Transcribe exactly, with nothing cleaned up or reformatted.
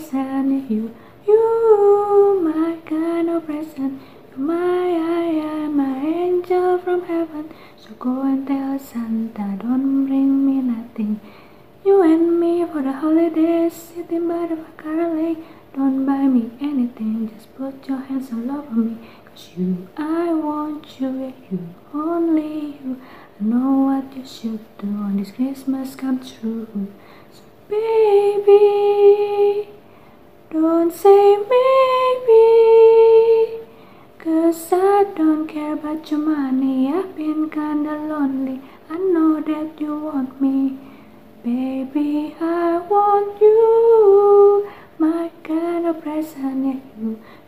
present, you, you, my kind of present, you're my, I am my angel from heaven. So go and tell Santa, don't bring me nothing. You and me for the holidays, sitting by the Vacara Lake. Don't buy me anything, just put your hands all over me. Cause you, I want you, you, only you. I know what you should do on this Christmas come true. So baby, don't say maybe, cause I don't care about your money. I've been kinda lonely, I know that you want me. Baby, I want you, my kind of present, yeah, you.